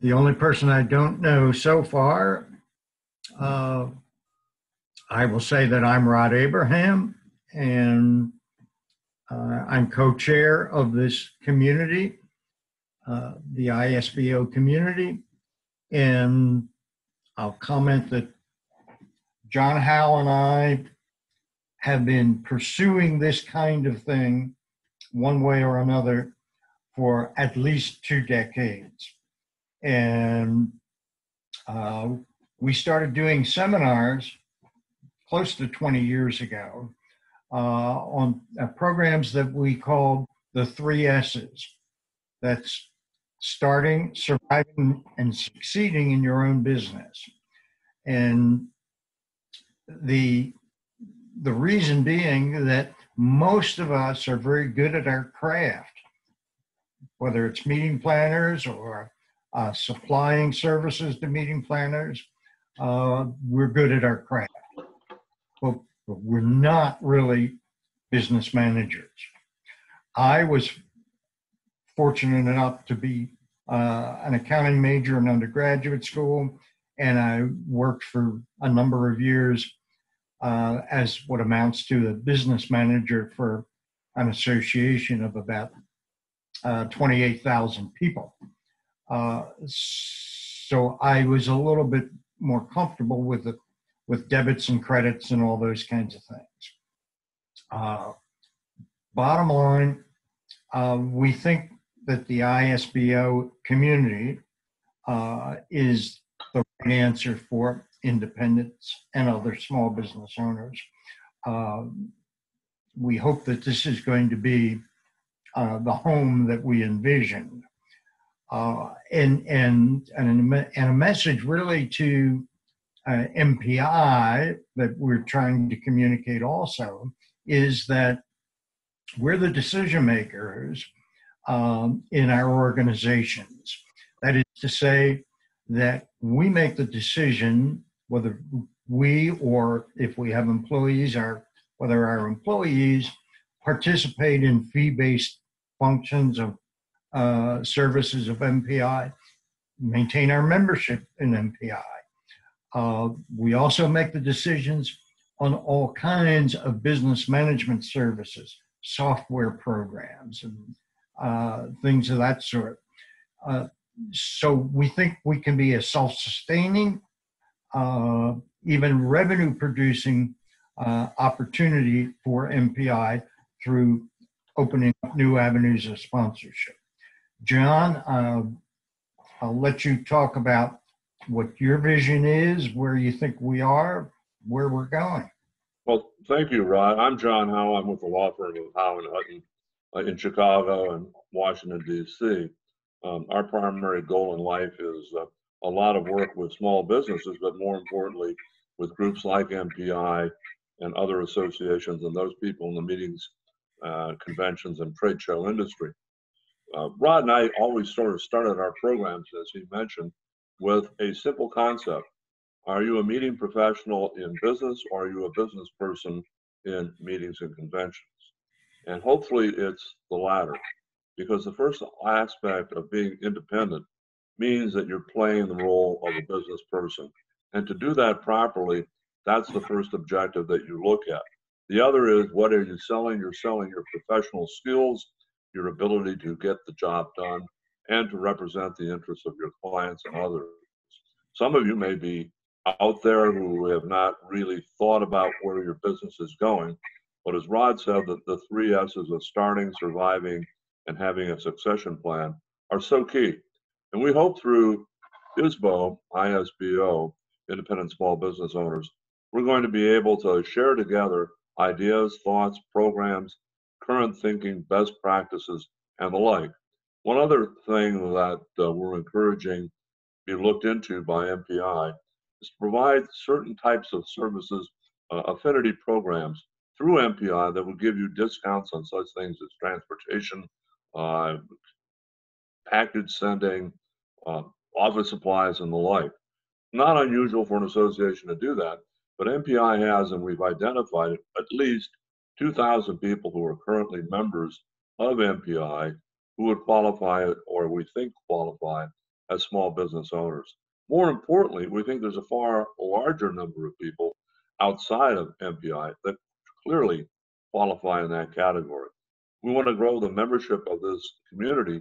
The only person I don't know so far, I will say that I'm Rod Abraham, and I'm co-chair of this community, the ISBO community, and I'll comment that John Howe and I have been pursuing this kind of thing one way or another for at least 2 decades. And we started doing seminars close to 20 years ago on programs that we called the 3 S's. That's starting, surviving, and succeeding in your own business. And the reason being that most of us are very good at our craft, whether it's meeting planners or supplying services to meeting planners. We're good at our craft, but we're not really business managers. I was fortunate enough to be an accounting major in undergraduate school, and I worked for a number of years as what amounts to a business manager for an association of about 28,000 people. So I was a little bit more comfortable with debits and credits and all those kinds of things. Bottom line, we think that the ISBO community is the right answer for independents and other small business owners. We hope that this is going to be the home that we envisioned. And a message really to MPI that we're trying to communicate also is that we're the decision makers in our organizations. That is to say that we make the decision whether we, or if we have employees, whether our employees participate in fee-based functions of services of MPI, maintain our membership in MPI. We also make the decisions on all kinds of business management services, software programs, and things of that sort. So we think we can be a self-sustaining, even revenue-producing opportunity for MPI through opening up new avenues of sponsorship. John, I'll let you talk about what your vision is, where you think we are, where we're going. Well, thank you, Rod. I'm John Howe. I'm with the law firm of Howe and Hutton in Chicago and Washington, D.C. Our primary goal in life is a lot of work with small businesses, but more importantly, with groups like MPI and other associations and those people in the meetings, conventions, and trade show industry. Rod and I always sort of started our programs, as he mentioned, with a simple concept. Are you a meeting professional in business, or are you a business person in meetings and conventions? And hopefully it's the latter, because the first aspect of being independent means that you're playing the role of a business person. And to do that properly, that's the first objective that you look at. The other is, what are you selling? You're selling your professional skills, your ability to get the job done, and to represent the interests of your clients and others. Some of you may be out there who have not really thought about where your business is going, but as Rod said, that the 3 S's of starting, surviving, and having a succession plan are so key. And we hope through ISBO, Independent Small Business Owners, we're going to be able to share together ideas, thoughts, programs, current thinking, best practices, and the like. One other thing that we're encouraging be looked into by MPI is to provide certain types of services, affinity programs through MPI that will give you discounts on such things as transportation, package sending, office supplies, and the like. Not unusual for an association to do that, but MPI has, and we've identified at least 2,000 people who are currently members of MPI who would qualify or we think qualify as small business owners. More importantly, we think there's a far larger number of people outside of MPI that clearly qualify in that category. We want to grow the membership of this community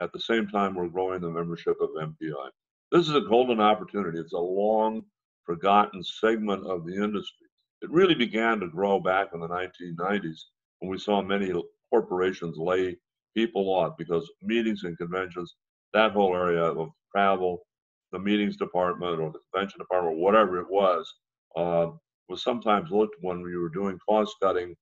at the same time we're growing the membership of MPI. This is a golden opportunity. It's a long forgotten segment of the industry. It really began to grow back in the 1990s when we saw many corporations lay people off because meetings and conventions, that whole area of travel, the meetings department or the convention department, whatever it was sometimes looked when we were doing cost cutting,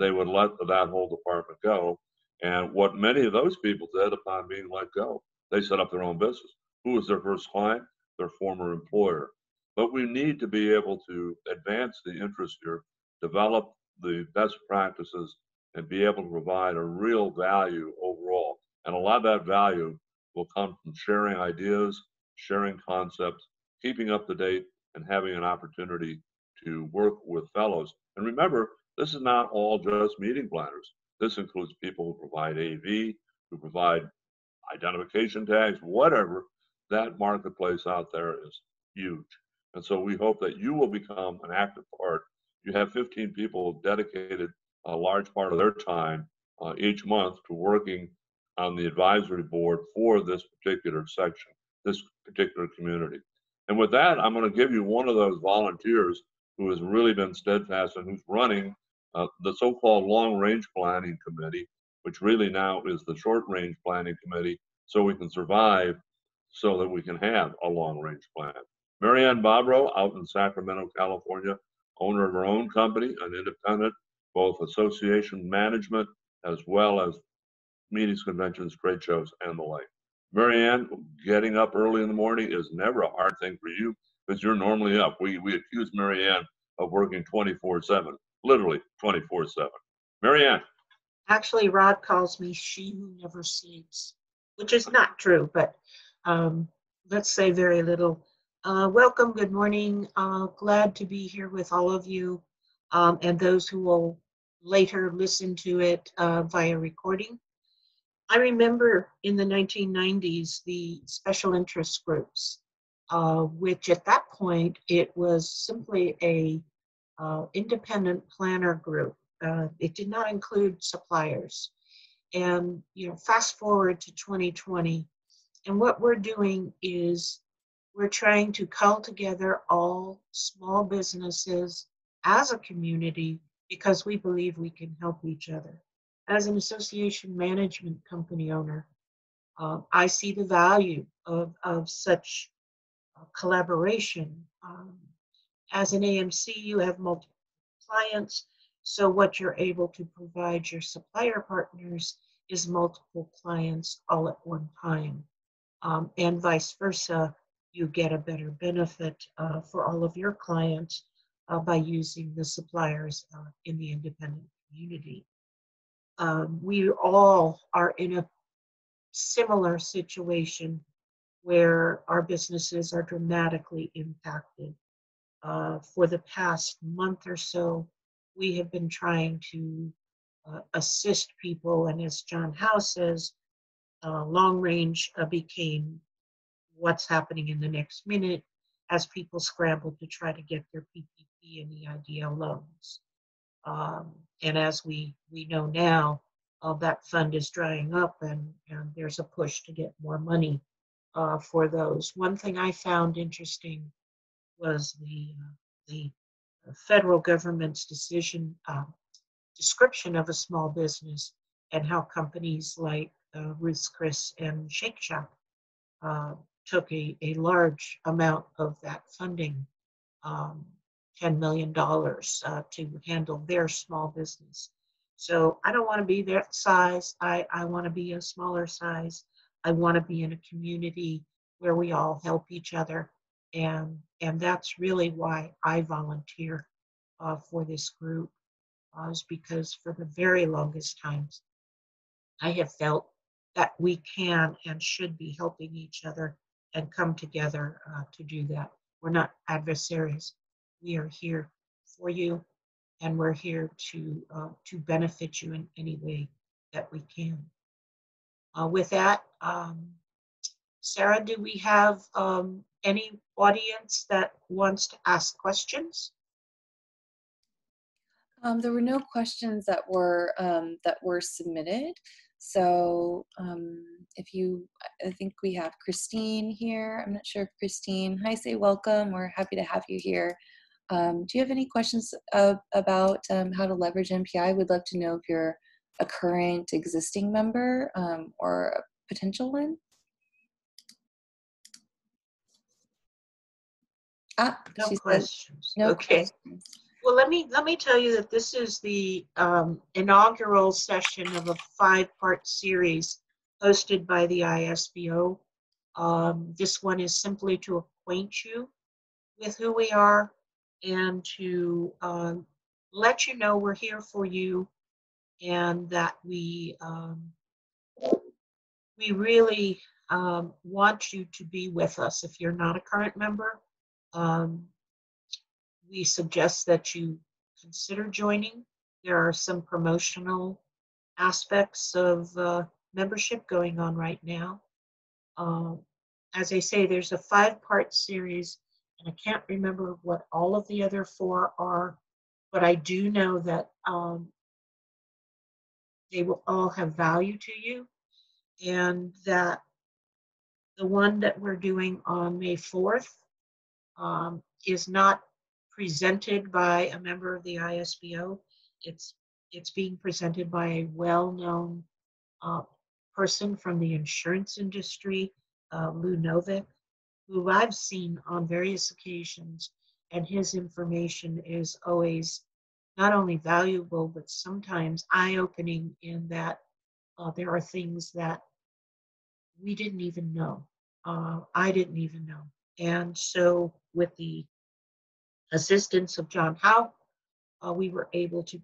they would let that whole department go. And what many of those people did upon being let go, they set up their own business. Who was their first client? Their former employer. But we need to be able to advance the interest here, develop the best practices, and be able to provide a real value overall. And a lot of that value will come from sharing ideas, sharing concepts, keeping up to date, and having an opportunity to work with fellows. And remember, this is not all just meeting planners. This includes people who provide AV, who provide identification tags, whatever. That marketplace out there is huge. And so we hope that you will become an active part. You have 15 people dedicated a large part of their time each month to working on the advisory board for this particular section, this particular community. And with that, I'm going to give you one of those volunteers who has really been steadfast and who's running the so-called long-range planning committee, which really now is the short-range planning committee, so we can survive, so that we can have a long-range plan. Marianne Bobrow, out in Sacramento, California, owner of her own company, an independent, both association management, as well as meetings, conventions, trade shows, and the like. Marianne, getting up early in the morning is never a hard thing for you because you're normally up. We accuse Marianne of working 24/7, literally 24/7. Marianne. Actually, Rod calls me she who never sleeps, which is not true, but let's say very little. Welcome, good morning. Glad to be here with all of you and those who will later listen to it via recording. I remember in the 1990s, the special interest groups, which at that point, it was simply a independent planner group. It did not include suppliers. And you know, fast forward to 2020, and what we're doing is we're trying to call together all small businesses as a community because we believe we can help each other. As an association management company owner, I see the value of such collaboration. As an AMC, you have multiple clients, so what you're able to provide your supplier partners is multiple clients all at one time, and vice versa. You get a better benefit for all of your clients by using the suppliers in the independent community. We all are in a similar situation where our businesses are dramatically impacted. For the past month or so, we have been trying to assist people, and as John Howe says, long range became what's happening in the next minute as people scrambled to try to get their PPP and EIDL loans. And as we know now, that fund is drying up and there's a push to get more money for those. One thing I found interesting was the federal government's decision, description of a small business and how companies like Ruth's Chris and Shake Shack took a large amount of that funding, $10 million to handle their small business. So I don't want to be that size. I want to be a smaller size. I want to be in a community where we all help each other. And that's really why I volunteer for this group, is because for the very longest times, I have felt that we can and should be helping each other and come together to do that. We're not adversaries. We are here for you, and we're here to benefit you in any way that we can. With that, Sarah, do we have any audience that wants to ask questions? There were no questions that were submitted. So if you, I think we have Christine here. I'm not sure if Christine, hi, say welcome. We're happy to have you here. Do you have any questions about how to leverage MPI? We'd love to know if you're a current existing member or a potential one. Ah, no questions. No okay. Questions. Well, let me tell you that this is the inaugural session of a 5-part series hosted by the ISBO. This one is simply to acquaint you with who we are and to let you know we're here for you and that we really want you to be with us. If you're not a current member, we suggest that you consider joining. There are some promotional aspects of membership going on right now. As I say, there's a 5-part series, and I can't remember what all of the other 4 are, but I do know that they will all have value to you, and that the one that we're doing on May 4th is not presented by a member of the ISBO. It's being presented by a well-known person from the insurance industry, Lou Novick, who I've seen on various occasions, and his information is always not only valuable, but sometimes eye-opening in that there are things that we didn't even know. I didn't even know. And so with the assistance of John Howe, we were able to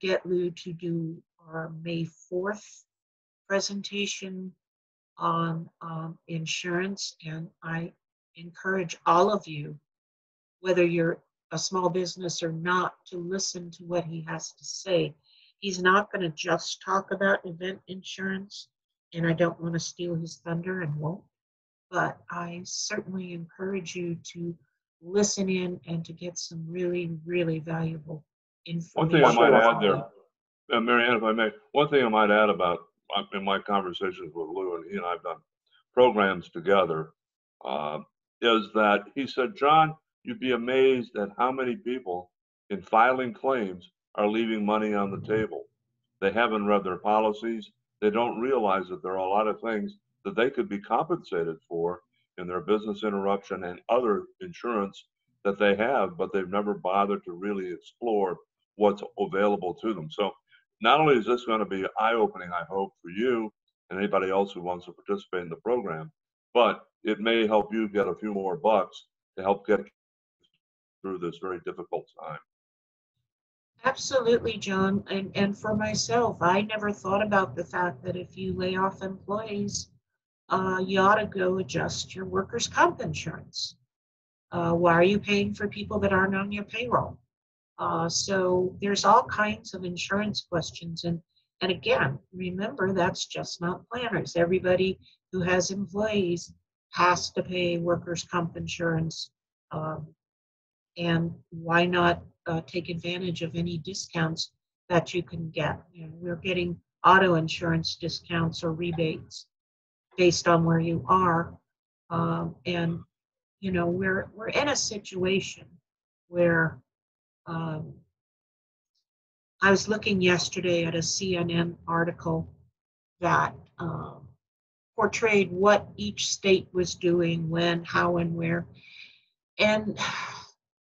get Lou to do our May 4th presentation on insurance. And I encourage all of you, whether you're a small business or not, to listen to what he has to say. He's not going to just talk about event insurance, and I don't want to steal his thunder and won't, but I certainly encourage you to listen in and to get some really, really valuable information. One thing I might add there, Marianne, if I may, one thing I might add about in my conversations with Lou, and he and I have done programs together, is that he said, John, you'd be amazed at how many people in filing claims are leaving money on the table. They haven't read their policies. They don't realize that there are a lot of things that they could be compensated for in their business interruption and other insurance that they have, but they've never bothered to really explore what's available to them. So not only is this going to be eye-opening, I hope, for you and anybody else who wants to participate in the program, but it may help you get a few more bucks to help get through this very difficult time. Absolutely, John. And for myself, I never thought about the fact that if you lay off employees, you ought to go adjust your workers' comp insurance. Why are you paying for people that aren't on your payroll? So there's all kinds of insurance questions. And again, remember, that's just not planners. Everybody who has employees has to pay workers' comp insurance. And why not take advantage of any discounts that you can get? You know, we're getting auto insurance discounts or rebates based on where you are, and you know we're in a situation where I was looking yesterday at a CNN article that portrayed what each state was doing, when, how, and where. And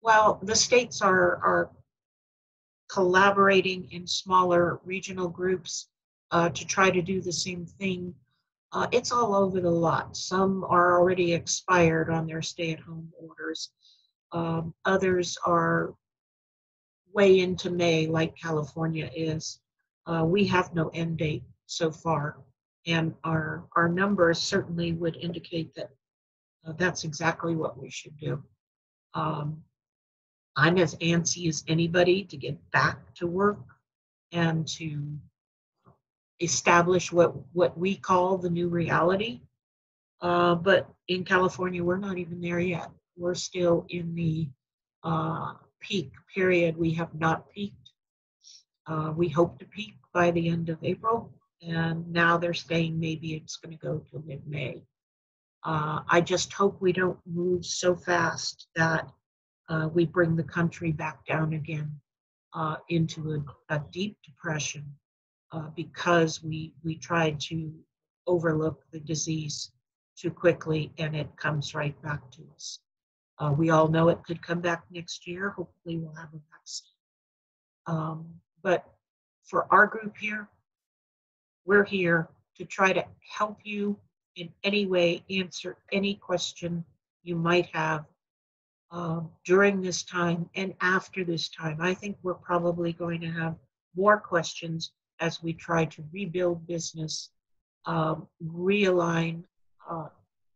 while the states are collaborating in smaller regional groups to try to do the same thing, it's all over the lot. Some are already expired on their stay-at-home orders. Others are way into May, like California is. We have no end date so far, and our numbers certainly would indicate that that's exactly what we should do. I'm as antsy as anybody to get back to work and to establish what we call the new reality. But in California, we're not even there yet. We're still in the peak period. We have not peaked. We hope to peak by the end of April. And now they're saying maybe it's going to go till mid-May. I just hope we don't move so fast that we bring the country back down again into a deep depression because we tried to overlook the disease too quickly and it comes right back to us. We all know it could come back next year. Hopefully we'll have a vaccine. But for our group here, we're here to try to help you in any way, answer any question you might have during this time and after this time. I think we're probably going to have more questions as we try to rebuild business, realign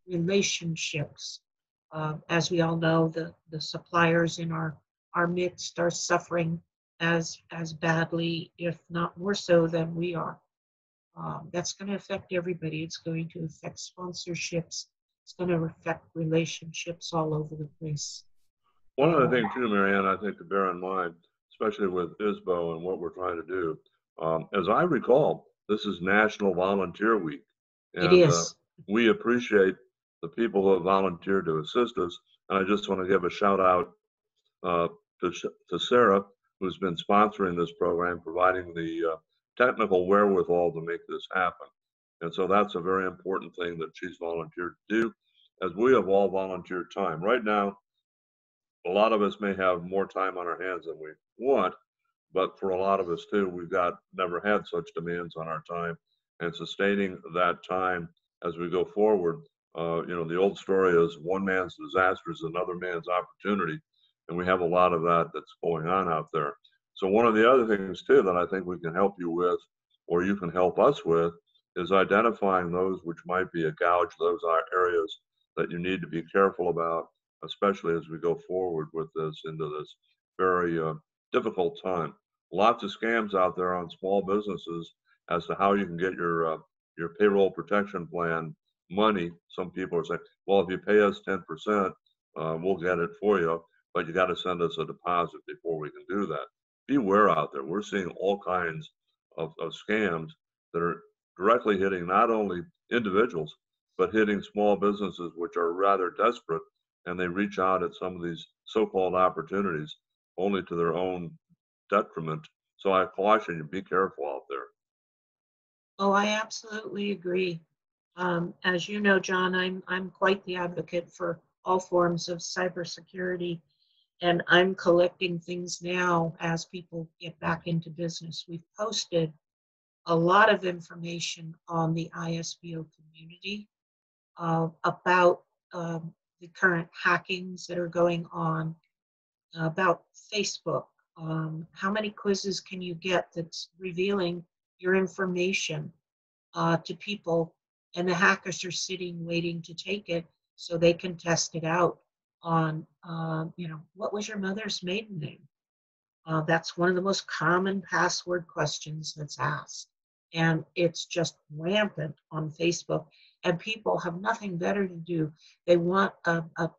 relationships. As we all know, the suppliers in our midst are suffering as badly, if not more so, than we are. That's going to affect everybody. It's going to affect sponsorships. It's going to affect relationships all over the place. One other thing too, Marianne, I think to bear in mind, especially with ISBO and what we're trying to do, as I recall, this is National Volunteer Week. And, it is. We appreciate the people who have volunteered to assist us. And I just want to give a shout out to Ciara, who's been sponsoring this program, providing the technical wherewithal to make this happen. And so that's a very important thing that she's volunteered to do, as we have all volunteered time. Right now, a lot of us may have more time on our hands than we want, but for a lot of us too, we've never had such demands on our time, and sustaining that time as we go forward. The old story is one man's disaster is another man's opportunity, and we have a lot of that's going on out there. So one of the other things too that I think we can help you with, or you can help us with, is identifying those which might be a gouge, those are areas that you need to be careful about, especially as we go forward with this into this very difficult time. Lots of scams out there on small businesses as to how you can get your payroll protection plan money. Some people are saying, well, if you pay us 10%, we'll get it for you, but you got to send us a deposit before we can do that. Beware out there. We're seeing all kinds of scams that are directly hitting not only individuals, but hitting small businesses, which are rather desperate, and they reach out at some of these so-called opportunities only to their own detriment. So I caution you, be careful out there. Oh, I absolutely agree. As you know, John, I'm quite the advocate for all forms of cybersecurity, and I'm collecting things now as people get back into business. We've posted a lot of information on the ISBO community about the current hackings that are going on, about Facebook. How many quizzes can you get that's revealing your information to people? And the hackers are sitting waiting to take it so they can test it out on, what was your mother's maiden name? That's one of the most common password questions that's asked. And it's just rampant on Facebook. And people have nothing better to do. They want a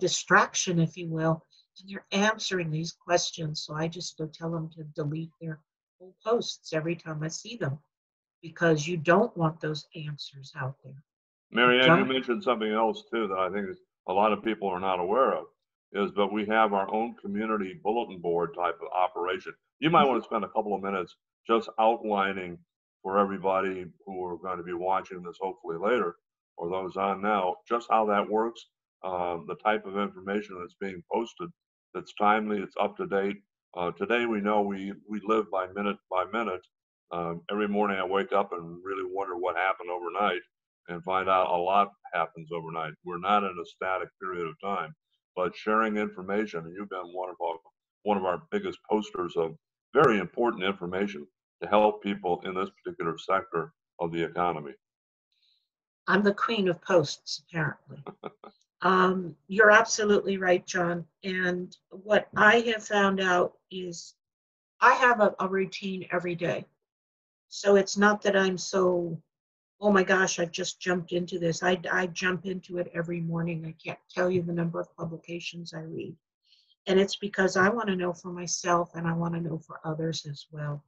distraction, if you will, and they're answering these questions. So I just go tell them to delete their whole posts every time I see them, because you don't want those answers out there. Marianne, you mentioned something else too that I think a lot of people are not aware of, is that we have our own community bulletin board type of operation. You might want to spend a couple of minutes just outlining for everybody who are going to be watching this hopefully later, or those on now, just how that works, the type of information that's being posted, that's timely, it's up to date. Today we know we live by minute by minute. Every morning I wake up and really wonder what happened overnight, and find out a lot happens overnight. We're not in a static period of time, but sharing information, and you've been one of our biggest posters of very important information to help people in this particular sector of the economy. I'm the queen of posts, apparently. You're absolutely right, John. And what I have found out is I have a routine every day. So it's not that I'm so, oh my gosh, I've just jumped into this. I jump into it every morning. I can't tell you the number of publications I read. And it's because I want to know for myself and I want to know for others as well.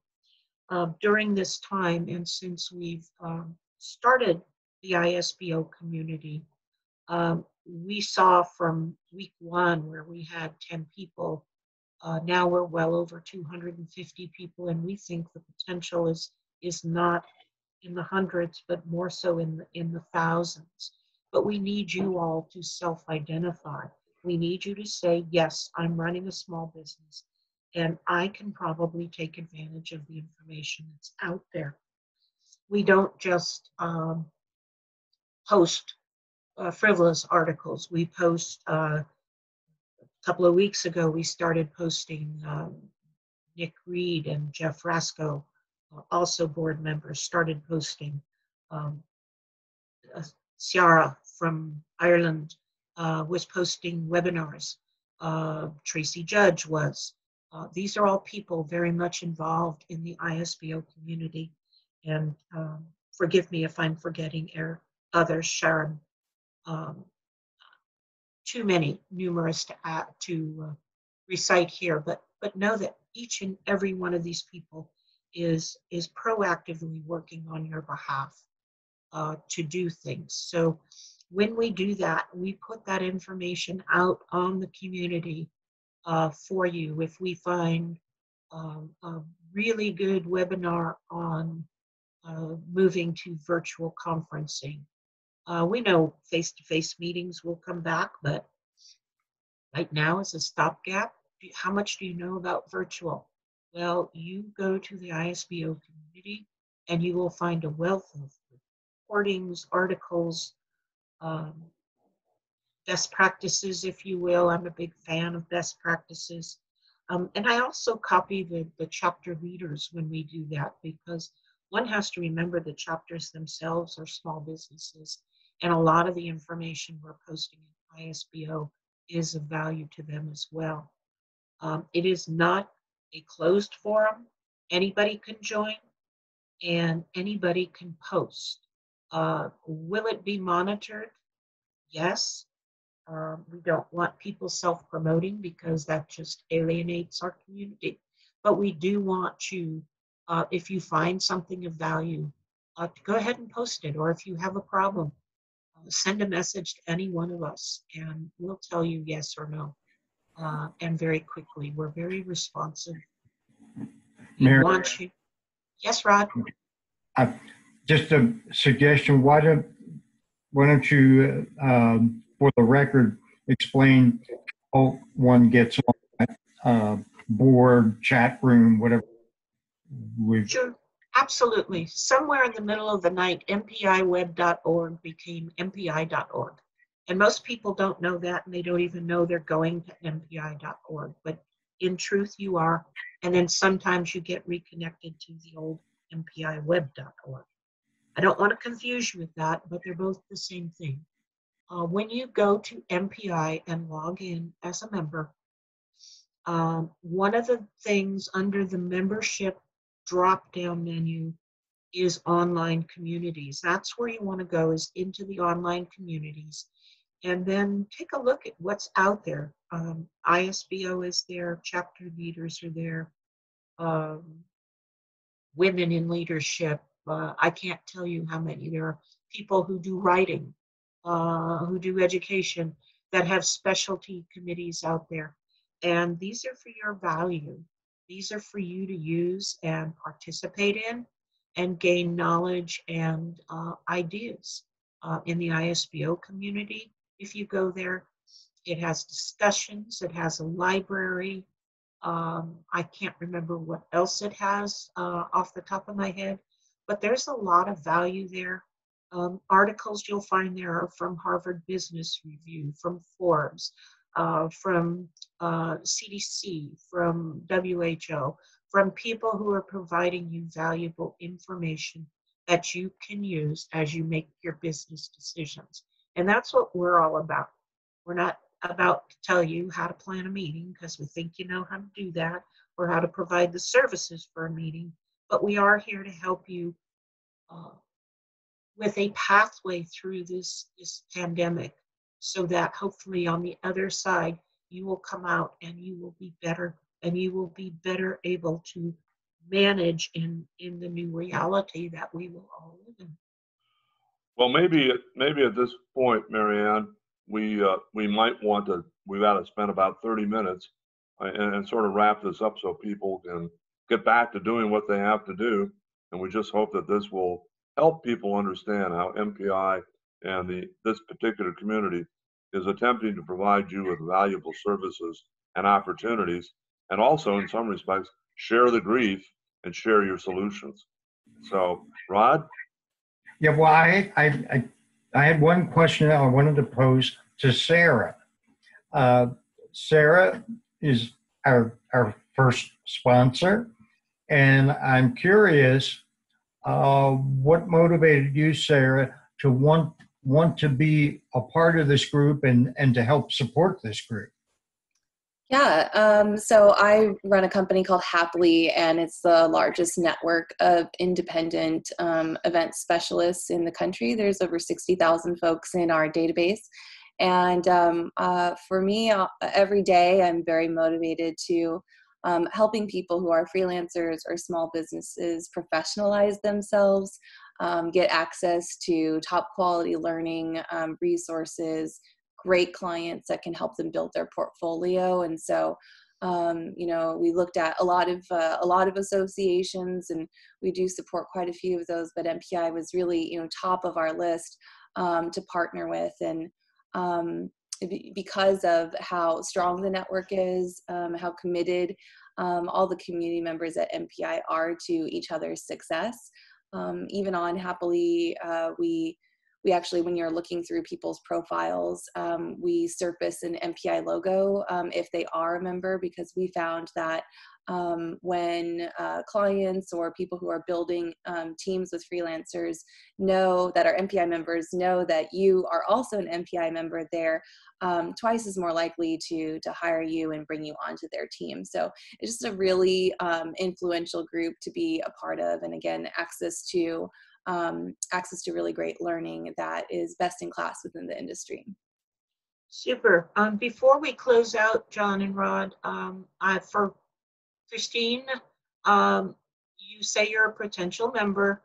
During this time, and since we've started the ISBO community, we saw from week one where we had 10 people, now we're well over 250 people, and we think the potential is not in the hundreds, but more so in the thousands. But we need you all to self-identify. We need you to say, yes, I'm running a small business, and I can probably take advantage of the information that's out there. We don't just post frivolous articles. We post, a couple of weeks ago, we started posting Nick Reed and Jeff Rasco, also board members, started posting Ciara from Ireland was posting webinars. Tracy Judge was. These are all people very much involved in the ISBO community. And forgive me if I'm forgetting others, Sharon. Too many, numerous to recite here, but know that each and every one of these people is proactively working on your behalf to do things. So when we do that, we put that information out on the community for you. If we find a really good webinar on moving to virtual conferencing, we know face-to-face meetings will come back, but right now as a stopgap, how much do you know about virtual? Well, you go to the ISBO community and you will find a wealth of recordings, articles, best practices, if you will. I'm a big fan of best practices. And I also copy the chapter leaders when we do that, because one has to remember the chapters themselves are small businesses. And a lot of the information we're posting in ISBO is of value to them as well. It is not a closed forum. Anybody can join and anybody can post. Will it be monitored? Yes. We don't want people self-promoting because that just alienates our community. But we do want you, if you find something of value, to go ahead and post it. Or if you have a problem, send a message to any one of us and we'll tell you yes or no. And very quickly, we're very responsive. Mary, want you? Yes, Rod? Just a suggestion, why don't you, for the record, explain how one gets on that board, chat room, whatever. Sure, absolutely. Somewhere in the middle of the night, mpiweb.org became mpi.org. And most people don't know that, and they don't even know they're going to MPI.org. But in truth, you are. And then sometimes you get reconnected to the old MPIweb.org. I don't want to confuse you with that, but they're both the same thing. When you go to MPI and log in as a member, one of the things under the membership drop-down menu is online communities. That's where you want to go, is into the online communities. And then take a look at what's out there. ISBO is there, chapter leaders are there, women in leadership. I can't tell you how many. There are people who do writing, who do education, that have specialty committees out there. And these are for your value. These are for you to use and participate in and gain knowledge and ideas. In the ISBO community, if you go there, it has discussions, it has a library. I can't remember what else it has off the top of my head, but there's a lot of value there. Articles you'll find there are from Harvard Business Review, from Forbes, from CDC, from WHO, from people who are providing you valuable information that you can use as you make your business decisions. And that's what we're all about. We're not about to tell you how to plan a meeting because we think you know how to do that, or how to provide the services for a meeting, but we are here to help you with a pathway through this pandemic, so that hopefully on the other side, you will come out and you will be better, and you will be better able to manage in the new reality that we will all live in. Well, maybe at this point, Marianne, we might want to, we've got to spend about 30 minutes and sort of wrap this up so people can get back to doing what they have to do. And we just hope that this will help people understand how MPI and this particular community is attempting to provide you with valuable services and opportunities, and also in some respects, share the grief and share your solutions. So, Rod? Yeah, well, I had one question I wanted to pose to Sarah. Sarah is our first sponsor, and I'm curious, what motivated you, Sarah, to want to be a part of this group and to help support this group? Yeah, so I run a company called Happily, and it's the largest network of independent event specialists in the country. There's over 60,000 folks in our database. And for me, every day I'm very motivated to helping people who are freelancers or small businesses professionalize themselves, get access to top quality learning resources, great clients that can help them build their portfolio. And so, you know, we looked at a lot of associations, and we do support quite a few of those, but MPI was really, you know, top of our list to partner with. And because of how strong the network is, how committed all the community members at MPI are to each other's success. Even on Happily, we actually, when you're looking through people's profiles, we surface an MPI logo if they are a member, because we found that when clients or people who are building teams with freelancers know that our MPI members know that you are also an MPI member, they're twice as more likely to hire you and bring you onto their team. So it's just a really influential group to be a part of. And again, access to really great learning that is best in class within the industry. Super. Before we close out, John and Rod, for Christine, you say you're a potential member,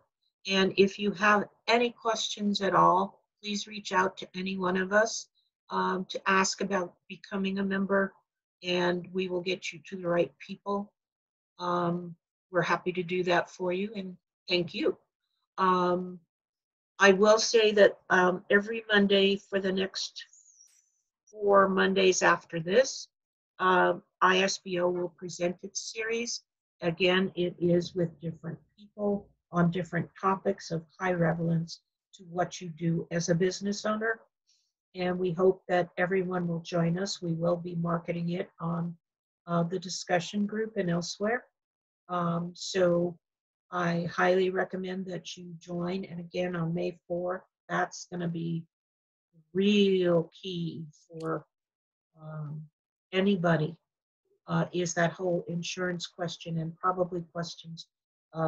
and if you have any questions at all, please reach out to any one of us to ask about becoming a member, and we will get you to the right people. We're happy to do that for you, and thank you. I will say that every Monday for the next 4 Mondays after this, ISBO will present its series. Again, it is with different people on different topics of high relevance to what you do as a business owner. And we hope that everyone will join us. We will be marketing it on the discussion group and elsewhere. So I highly recommend that you join. And again, on May 4th, that's going to be real key for anybody, is that whole insurance question, and probably questions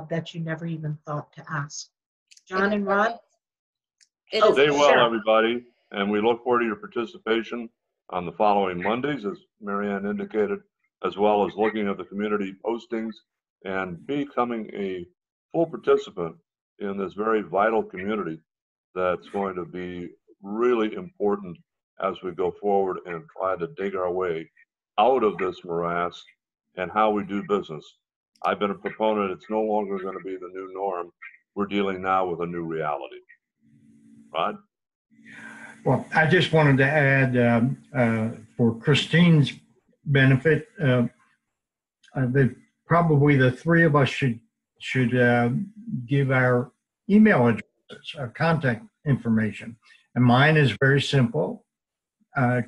that you never even thought to ask. John and Rod? Stay well, everybody. And we look forward to your participation on the following Mondays, as Marianne indicated, as well as looking at the community postings and becoming a full participant in this very vital community that's going to be really important as we go forward and try to dig our way out of this morass and how we do business. I've been a proponent. It's no longer going to be the new norm. We're dealing now with a new reality. Rod? Well, I just wanted to add for Christine's benefit, that probably the 3 of us should give our email addresses, our contact information. And mine is very simple,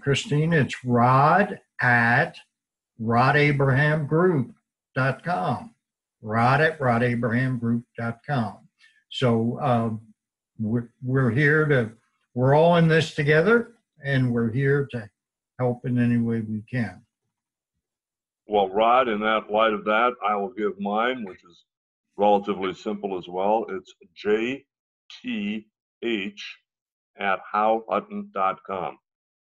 Christine. It's rod@RodAbrahamGroup.com. Rod@RodAbrahamGroup.com. So we're here to, we're all in this together, and we're here to help in any way we can. Well, Rod, in that light of that, I will give mine, which is relatively simple as well. It's jth@Howe-Hutton.com.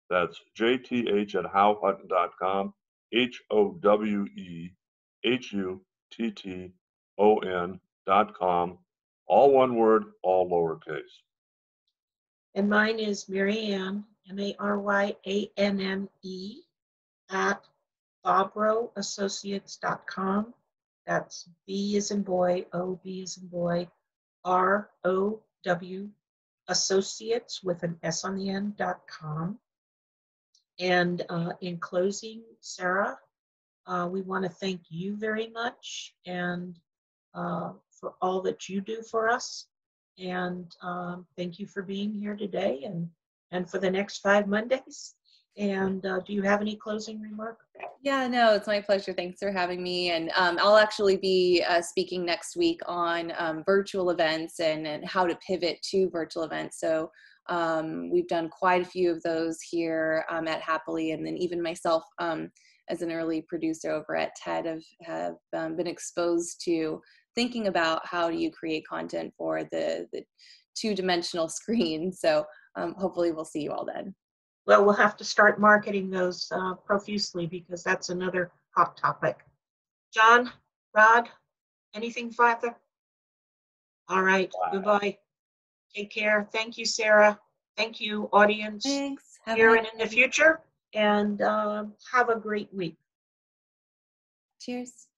That's jth@Howe-Hutton.com. Howehutton.com. All one word, all lowercase. And mine is Marianne, MARYANNE, at BobrowAssociates.com. That's B as in boy, O, B as in boy, R-O-W, associates with an S on the end.com. And in closing, Sarah, we want to thank you very much and for all that you do for us. And thank you for being here today and for the next 5 Mondays. And do you have any closing remark? Yeah, no, it's my pleasure. Thanks for having me. And I'll actually be speaking next week on virtual events and how to pivot to virtual events. So we've done quite a few of those here at Happily, and then even myself as an early producer over at TED have been exposed to thinking about how do you create content for the two-dimensional screen. So hopefully we'll see you all then. Well, we'll have to start marketing those profusely, because that's another hot topic. John, Rod, anything further? All right, goodbye. Take care. Thank you, Sarah. Thank you, audience. Thanks. Here and in the future. And have a great week. Cheers.